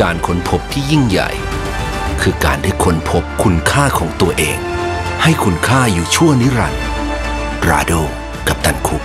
การค้นพบที่ยิ่งใหญ่คือการได้ค้นพบคุณค่าของตัวเองให้คุณค่าอยู่ชั่วนิรันดร์ราโดกัปตันคุก